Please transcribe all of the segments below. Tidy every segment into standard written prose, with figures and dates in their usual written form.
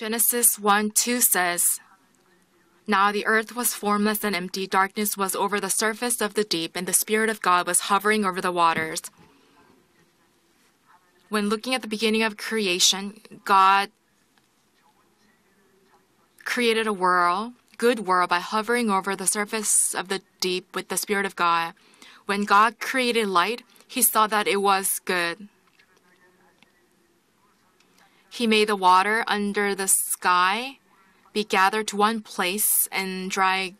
Genesis 1:2 says, "Now the earth was formless and empty, darkness was over the surface of the deep, and the Spirit of God was hovering over the waters." When looking at the beginning of creation, God created a world, good world, by hovering over the surface of the deep with the Spirit of God. When God created light, He saw that it was good. He made the water under the sky be gathered to one place and dry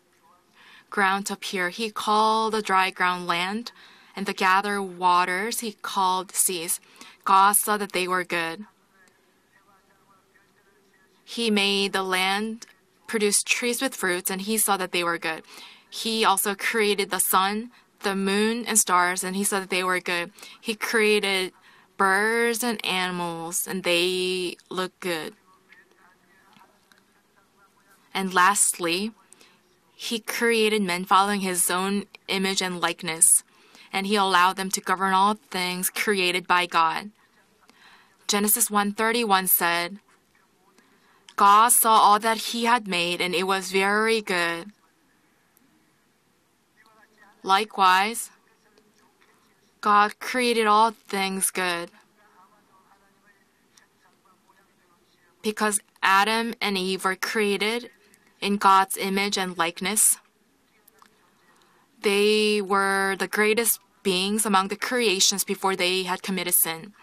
ground to appear. He called the dry ground land, and the gathered waters He called seas. God saw that they were good. He made the land produce trees with fruits, and He saw that they were good. He also created the sun, the moon, and stars, and He saw that they were good. He created birds and animals, and they look good. And lastly, He created men following His own image and likeness, and He allowed them to govern all things created by God. Genesis 1:31 said, "God saw all that He had made, and it was very good." Likewise, God created all things good. Because Adam and Eve were created in God's image and likeness, they were the greatest beings among the creations before they had committed sin.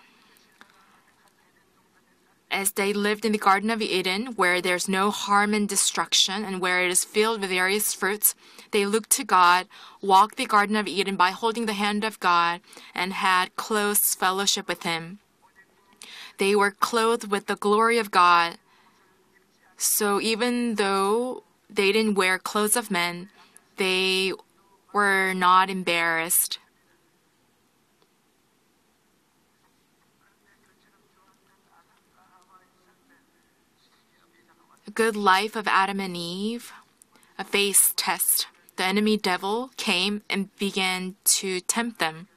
As they lived in the Garden of Eden, where there's no harm and destruction, and where it is filled with various fruits, they looked to God, walked the Garden of Eden by holding the hand of God, and had close fellowship with Him. They were clothed with the glory of God. So even though they didn't wear clothes of men, they were not embarrassed. A good life of Adam and Eve, a face test. The enemy devil came and began to tempt them.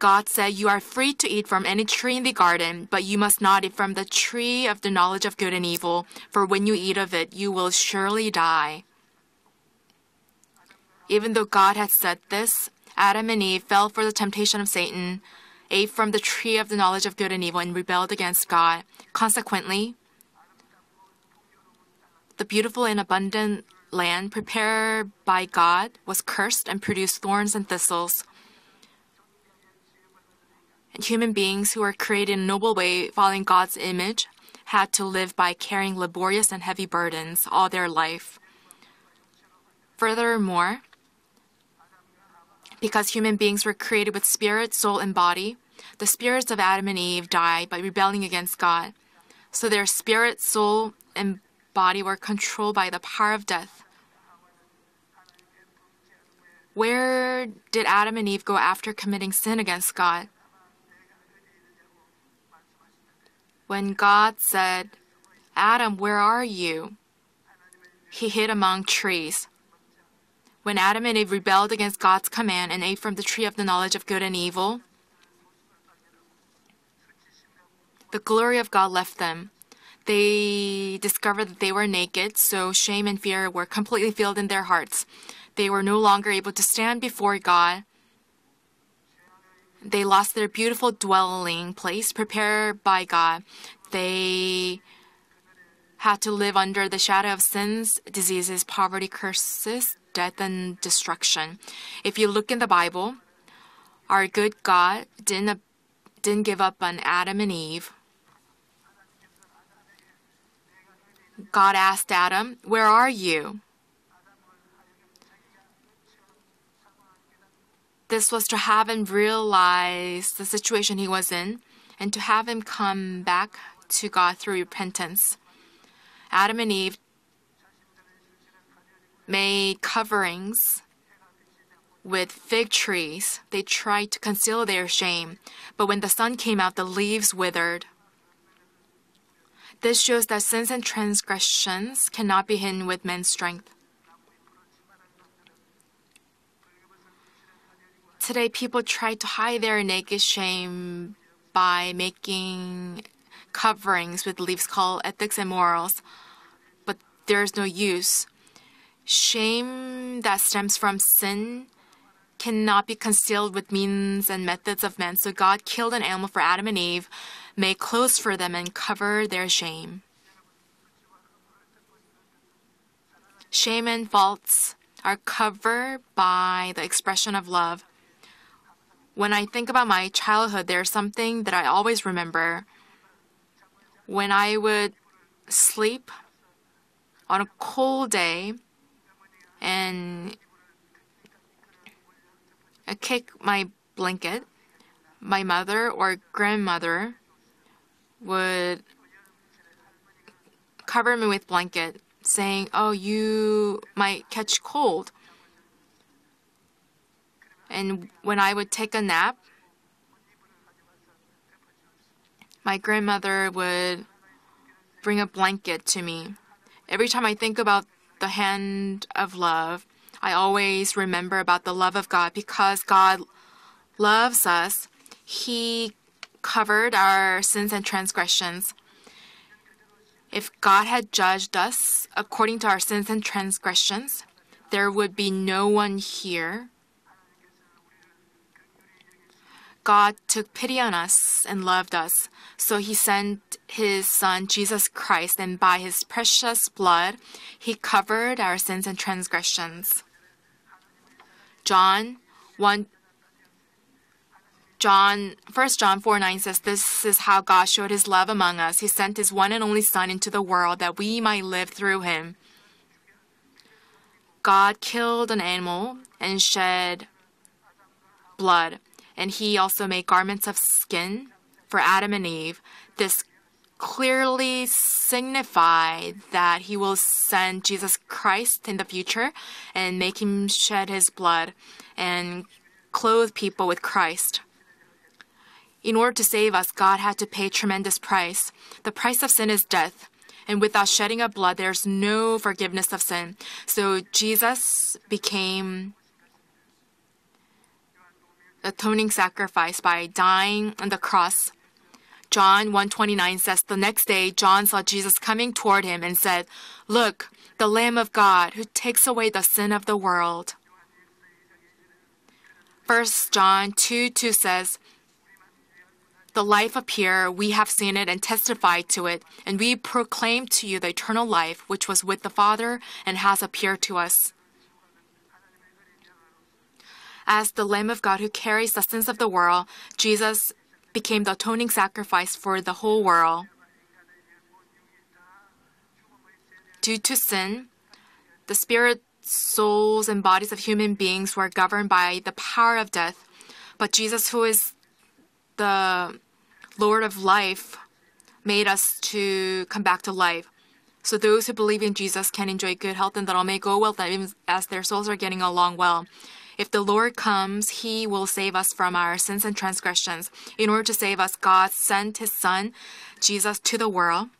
God said, "You are free to eat from any tree in the garden, but you must not eat from the tree of the knowledge of good and evil, for when you eat of it, you will surely die." Even though God had said this, Adam and Eve fell for the temptation of Satan, ate from the tree of the knowledge of good and evil, and rebelled against God. Consequently, the beautiful and abundant land prepared by God was cursed and produced thorns and thistles. Human beings who were created in a noble way, following God's image, had to live by carrying laborious and heavy burdens all their life. Furthermore, because human beings were created with spirit, soul, and body, the spirits of Adam and Eve died by rebelling against God. So their spirit, soul, and body were controlled by the power of death. Where did Adam and Eve go after committing sin against God? When God said, "Adam, where are you?" he hid among trees. When Adam and Eve rebelled against God's command and ate from the tree of the knowledge of good and evil, the glory of God left them. They discovered that they were naked, so shame and fear were completely filled in their hearts. They were no longer able to stand before God. They lost their beautiful dwelling place prepared by God. They had to live under the shadow of sins, diseases, poverty, curses, death, and destruction. If you look in the Bible, our good God didn't give up on Adam and Eve. God asked Adam, "Where are you?" This was to have him realize the situation he was in and to have him come back to God through repentance. Adam and Eve made coverings with fig trees. They tried to conceal their shame, but when the sun came out, the leaves withered. This shows that sins and transgressions cannot be hidden with men's strength. Today, people try to hide their naked shame by making coverings with leaves called ethics and morals, but there is no use. Shame that stems from sin cannot be concealed with means and methods of men, so God killed an animal for Adam and Eve, made clothes for them, and covered their shame. Shame and faults are covered by the expression of love. When I think about my childhood, there's something that I always remember. When I would sleep on a cold day and I kick my blanket, my mother or grandmother would cover me with blanket, saying, "Oh, you might catch cold." And when I would take a nap, my grandmother would bring a blanket to me. Every time I think about the hand of love, I always remember about the love of God. Because God loves us, He covered our sins and transgressions. If God had judged us according to our sins and transgressions, there would be no one here. God took pity on us and loved us, so He sent His Son, Jesus Christ, and by His precious blood, He covered our sins and transgressions. First John 4:9 says, "This is how God showed His love among us. He sent His one and only Son into the world that we might live through Him." God killed an animal and shed blood. And He also made garments of skin for Adam and Eve. This clearly signified that He will send Jesus Christ in the future and make Him shed His blood and clothe people with Christ. In order to save us, God had to pay a tremendous price. The price of sin is death. And without shedding of blood, there's no forgiveness of sin. So Jesus became atoning sacrifice by dying on the cross. John 1:29 says, "The next day John saw Jesus coming toward him and said, 'Look, the Lamb of God who takes away the sin of the world.'" 1 John 2:2 says, "The life appeared, we have seen it and testified to it, and we proclaim to you the eternal life which was with the Father and has appeared to us." As the Lamb of God who carries the sins of the world, Jesus became the atoning sacrifice for the whole world. Due to sin, the spirits, souls, and bodies of human beings were governed by the power of death. But Jesus, who is the Lord of life, made us to come back to life. So those who believe in Jesus can enjoy good health and that all may go well, even as their souls are getting along well. If the Lord comes, He will save us from our sins and transgressions. In order to save us, God sent His Son, Jesus, to the world.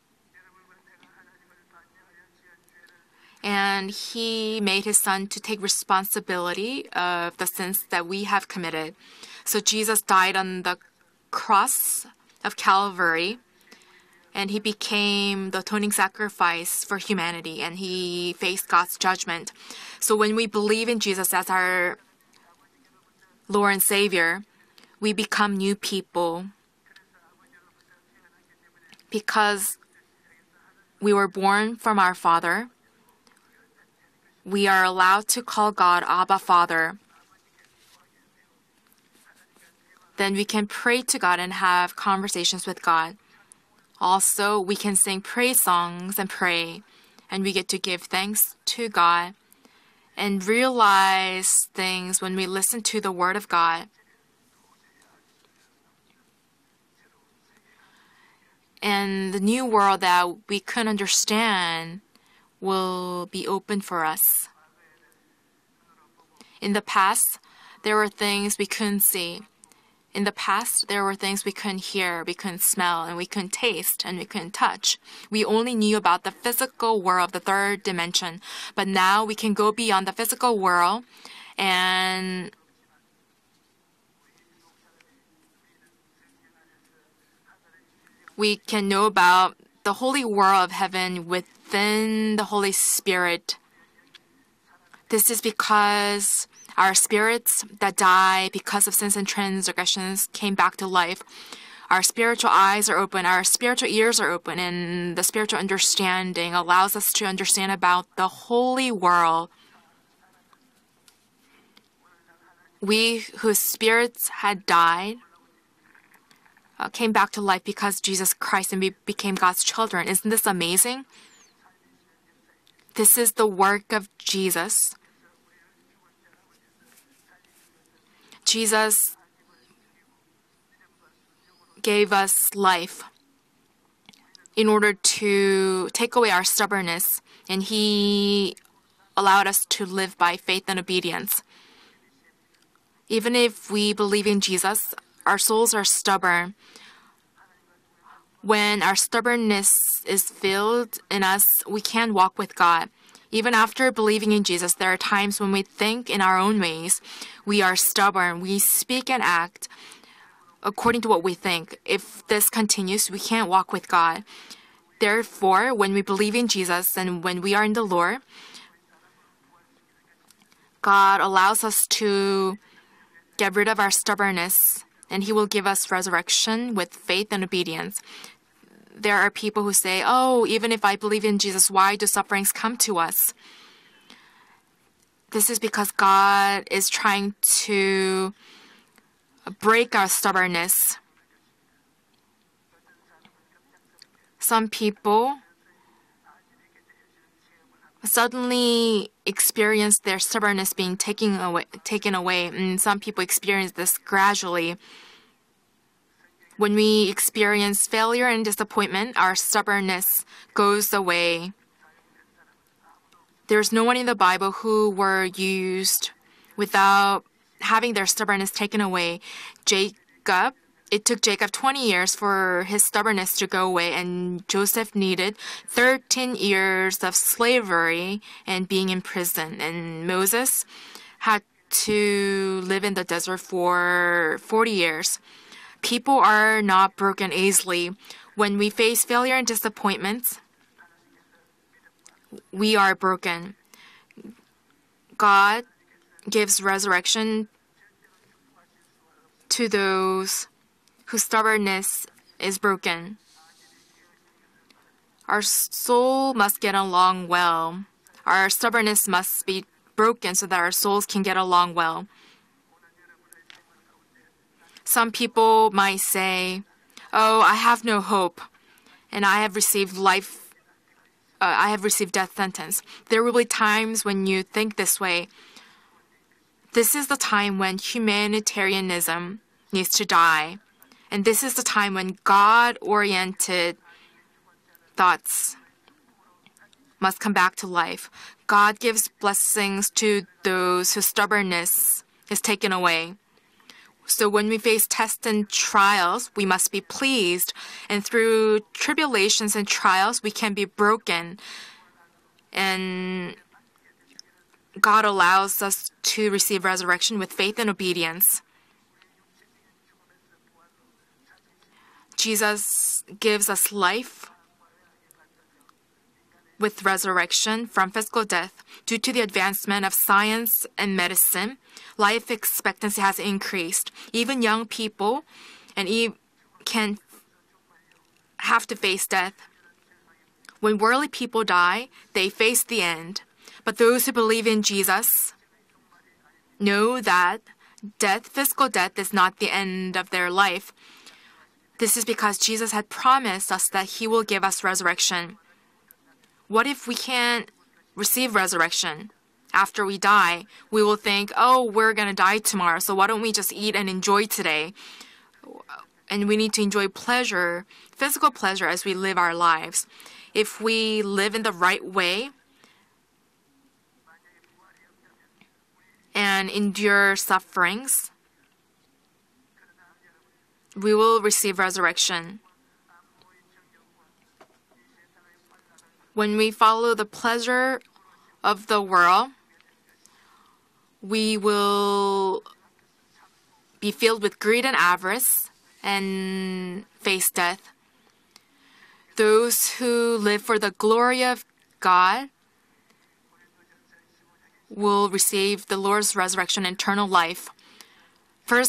And He made His Son to take responsibility of the sins that we have committed. So Jesus died on the cross of Calvary, and He became the atoning sacrifice for humanity, and He faced God's judgment. So when we believe in Jesus as our Lord and Savior, we become new people because we were born from our Father. We are allowed to call God Abba Father. Then we can pray to God and have conversations with God. Also, we can sing praise songs and pray, and we get to give thanks to God and realize things when we listen to the Word of God. And the new world that we couldn't understand will be open for us. In the past, there were things we couldn't see. In the past, there were things we couldn't hear, we couldn't smell, and we couldn't taste, and we couldn't touch. We only knew about the physical world, the third dimension. But now we can go beyond the physical world and we can know about the holy world of heaven within the Holy Spirit. This is because our spirits that die because of sins and transgressions came back to life. Our spiritual eyes are open, our spiritual ears are open, and the spiritual understanding allows us to understand about the holy world. We whose spirits had died came back to life because Jesus Christ, and we became God's children. Isn't this amazing? This is the work of Jesus. Jesus gave us life in order to take away our stubbornness, and He allowed us to live by faith and obedience. Even if we believe in Jesus, our souls are stubborn. When our stubbornness is filled in us, we can walk with God. Even after believing in Jesus, there are times when we think in our own ways. We are stubborn. We speak and act according to what we think. If this continues, we can't walk with God. Therefore, when we believe in Jesus and when we are in the Lord, God allows us to get rid of our stubbornness, and He will give us resurrection with faith and obedience. There are people who say, "Oh, even if I believe in Jesus, why do sufferings come to us?" This is because God is trying to break our stubbornness. Some people suddenly experience their stubbornness being taken away, and some people experience this gradually. When we experience failure and disappointment, our stubbornness goes away. There's no one in the Bible who were used without having their stubbornness taken away. Jacob, it took Jacob 20 years for his stubbornness to go away, and Joseph needed 13 years of slavery and being in prison. And Moses had to live in the desert for 40 years. People are not broken easily. When we face failure and disappointments, we are broken. God gives resurrection to those whose stubbornness is broken. Our soul must get along well. Our stubbornness must be broken so that our souls can get along well. Some people might say, "Oh, I have no hope, and I have received life. I have received death sentence." There will be times when you think this way. This is the time when humanitarianism needs to die. And this is the time when God-oriented thoughts must come back to life. God gives blessings to those whose stubbornness is taken away. So when we face tests and trials, we must be pleased. And through tribulations and trials, we can be broken. And God allows us to receive resurrection with faith and obedience. Jesus gives us life with resurrection from physical death. Due to the advancement of science and medicine, life expectancy has increased. Even young people can have to face death. When worldly people die, they face the end. But those who believe in Jesus know that physical death, is not the end of their life. This is because Jesus had promised us that He will give us resurrection. What if we can't receive resurrection? After we die, we will think, "Oh, we're going to die tomorrow, so why don't we just eat and enjoy today?" And we need to enjoy pleasure, physical pleasure, as we live our lives. If we live in the right way and endure sufferings, we will receive resurrection. When we follow the pleasure of the world, we will be filled with greed and avarice and face death. those who live for the glory of God will receive the Lord's resurrection and eternal life. 1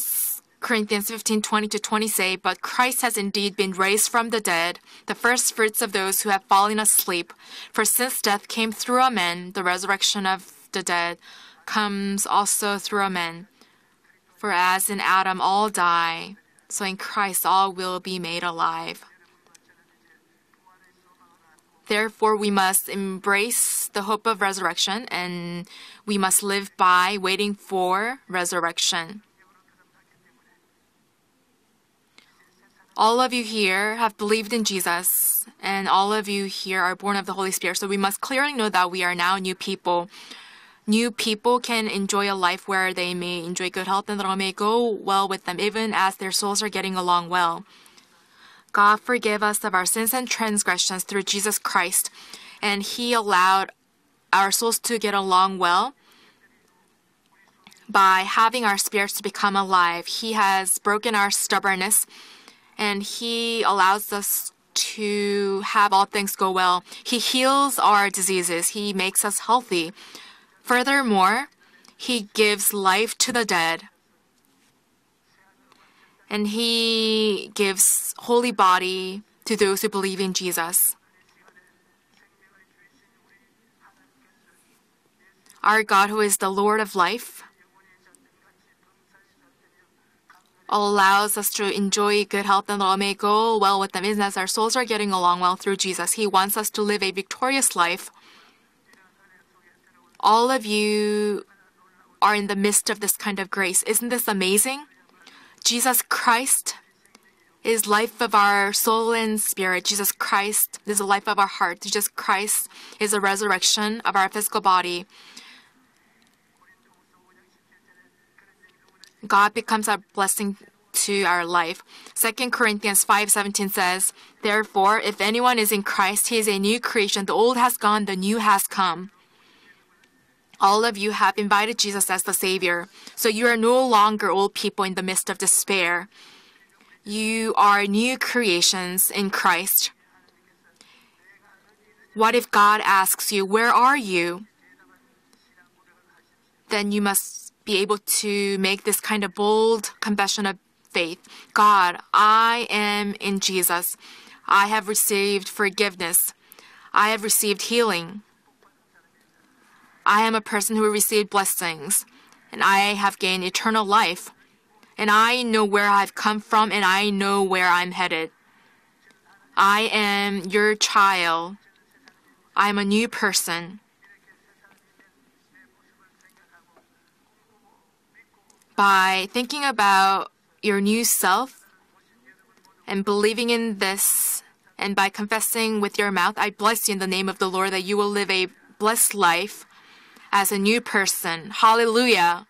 Corinthians 15:20-20 say, "But Christ has indeed been raised from the dead, the first fruits of those who have fallen asleep. For since death came through a man, the resurrection of the dead comes also through a man. For as in Adam all die, so in Christ all will be made alive." Therefore, we must embrace the hope of resurrection, and we must live by waiting for resurrection. All of you here have believed in Jesus, and all of you here are born of the Holy Spirit. So we must clearly know that we are now new people. New people can enjoy a life where they may enjoy good health and that all may go well with them, even as their souls are getting along well. God forgave us of our sins and transgressions through Jesus Christ, and He allowed our souls to get along well by having our spirits to become alive. He has broken our stubbornness, and He allows us to have all things go well. He heals our diseases. He makes us healthy. Furthermore, He gives life to the dead. And He gives holy body to those who believe in Jesus. Our God, who is the Lord of life, allows us to enjoy good health and all may go well with them, even as our souls are getting along well through Jesus. He wants us to live a victorious life. All of you are in the midst of this kind of grace. Isn't this amazing? Jesus Christ is life of our soul and spirit. Jesus Christ is the life of our heart. Jesus Christ is the resurrection of our physical body. God becomes a blessing to our life. 2 Corinthians 5:17 says, "Therefore, if anyone is in Christ, he is a new creation. The old has gone, the new has come." All of you have invited Jesus as the Savior, so you are no longer old people in the midst of despair. You are new creations in Christ. What if God asks you, "Where are you?" Then you must be able to make this kind of bold confession of faith. "God, I am in Jesus. I have received forgiveness. I have received healing. I am a person who received blessings, and I have gained eternal life, and I know where I've come from, and I know where I'm headed. I am your child. I am a new person." By thinking about your new self and believing in this, and by confessing with your mouth, "I bless you in the name of the Lord," that you will live a blessed life as a new person. Hallelujah.